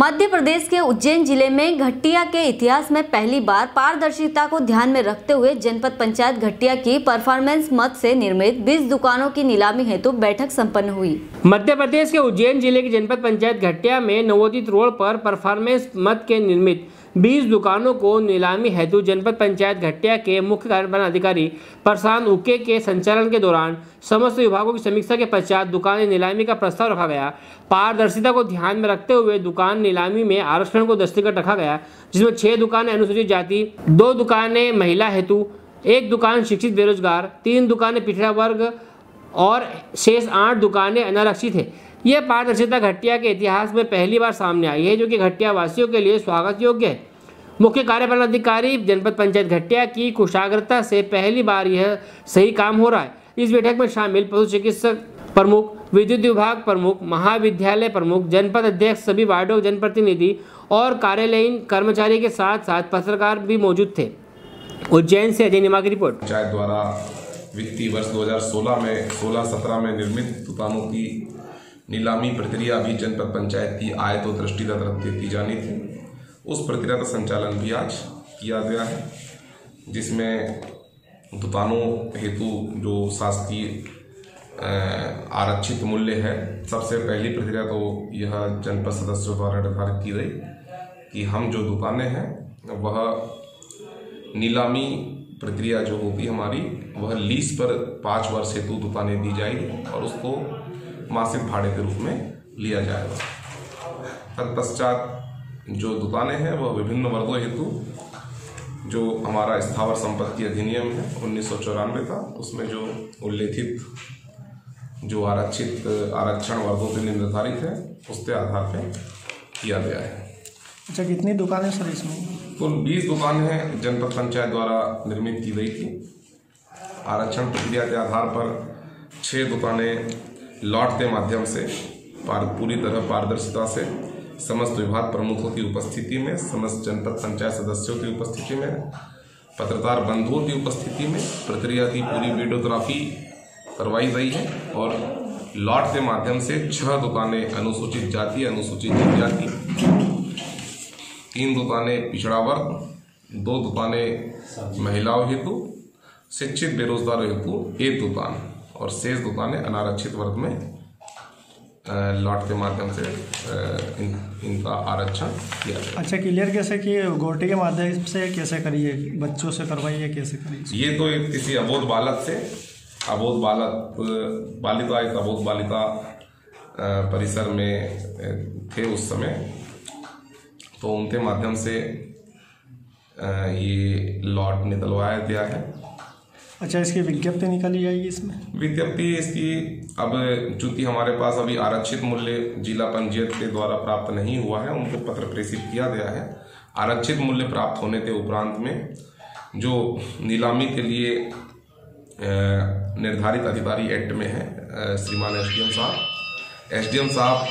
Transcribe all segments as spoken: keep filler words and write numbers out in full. मध्य प्रदेश के उज्जैन जिले में घटिया के इतिहास में पहली बार पारदर्शिता को ध्यान में रखते हुए जनपद पंचायत घटिया की परफॉर्मेंस मद से निर्मित बीस दुकानों की नीलामी हेतु तो बैठक संपन्न हुई। मध्य प्रदेश के उज्जैन जिले की जनपद पंचायत घटिया में नवोदित रोड पर परफॉर्मेंस मद के निर्मित बीस दुकानों को नीलामी हेतु जनपद पंचायत घटिया के मुख्य कार्यपालन अधिकारी प्रशांत उके के संचालन के दौरान समस्त विभागों की समीक्षा के पश्चात दुकान नीलामी का प्रस्ताव रखा गया। पारदर्शिता को ध्यान में रखते हुए दुकान नीलामी में आरक्षण को दृष्टिगत रखा गया, जिसमें छह दुकानें अनुसूचित जाति, दो दुकानें महिला हेतु, एक दुकान शिक्षित बेरोजगार, तीन दुकानें पिछड़ा वर्ग और शेष आठ दुकानें अनारक्षित है। यह पारदर्शिता घटिया के इतिहास में पहली बार सामने आई है, जो कि घटिया वासियों के लिए स्वागत योग्य है। मुख्य कार्यपालन अधिकारी जनपद पंचायत घटिया की कुशाग्रता से पहली बार यह सही काम हो रहा है। इस बैठक में शामिल पशु चिकित्सक प्रमुख, विद्युत विभाग प्रमुख, महाविद्यालय प्रमुख, जनपद अध्यक्ष, सभी वार्डों के जनप्रतिनिधि और कार्यालयीन कर्मचारी के साथ साथ पत्रकार भी मौजूद थे। उज्जैन से अजय निमा की रिपोर्ट। पंचायत द्वारा वित्तीय वर्ष दो हजार सोलह में सोलह सत्रह में निर्मित दुकानों की नीलामी प्रक्रिया भी जनपद पंचायत की आय तो दृष्टिगत रखते की जानी थी। उस प्रक्रिया का संचालन भी आज किया गया है, जिसमें दुकानों हेतु जो शासकीय आरक्षित मूल्य है, सबसे पहली प्रक्रिया तो यह जनपद सदस्यों द्वारा निर्धारित की गई कि हम जो दुकानें हैं वह नीलामी प्रक्रिया जो होगी हमारी वह लीज पर पाँच वर्ष हेतु दुकानें दी जाएगी और उसको मासिक भाड़े के रूप में लिया जाएगा। तत्पश्चात जो दुकानें हैं वह विभिन्न वर्गों हेतु जो हमारा स्थावर संपत्ति अधिनियम है उन्नीस सौ चौरानवे का, उसमें जो उल्लेखित जो आरक्षित आरक्षण वर्गों के लिए निर्धारित है उसके आधार पर किया गया है। अच्छा, कितनी दुकानें सर इसमें? कुल बीस दुकानें जनपद पंचायत द्वारा निर्मित की गई थी। आरक्षण प्रक्रिया के आधार पर छः दुकानें लॉट के माध्यम से पार, पूरी तरह पारदर्शिता से समस्त विभाग प्रमुखों की उपस्थिति में, समस्त जनपद पंचायत सदस्यों की उपस्थिति में, पत्रकार बंधुओं की उपस्थिति में प्रक्रिया की पूरी वीडियोग्राफी करवाई गई है और लॉट के माध्यम से छह दुकानें अनुसूचित जाति, अनुसूचित जनजाति, तीन दुकानें पिछड़ा वर्ग, दो दुकानें महिलाओं हेतु, शिक्षित बेरोजगार हेतु एक दुकान और शेष दुकानें अनारक्षित वर्ग में लॉट के माध्यम से इन, इनका आरक्षण किया जाए। अच्छा, क्लियर कैसे किए? गोटी के माध्यम से कैसे करिए? बच्चों से करवाइए, कैसे करिए? ये तो एक किसी अबोध बालक से अबोध बालक बालिका एक अबोध बालिका परिसर में थे उस समय, तो उनके माध्यम से ये लॉट निकलवाया गया है। अच्छा, इसकी विज्ञप्ति निकाली जाएगी? इसमें विज्ञप्ति इसकी अब चूंकि हमारे पास अभी आरक्षित मूल्य जिला पंचायत के द्वारा प्राप्त नहीं हुआ है, उनको पत्र प्रेषित किया गया है। आरक्षित मूल्य प्राप्त होने के उपरांत में जो नीलामी के लिए निर्धारित अधिकारी एक्ट में है श्रीमान एसडीएम साहब एसडीएम साहब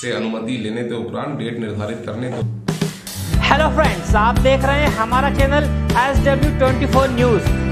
से अनुमति लेने के उपरांत डेट निर्धारित करने को। हेलो फ्रेंड्स, आप देख रहे हैं हमारा चैनल एस डब्ल्यू चौबीस न्यूज़।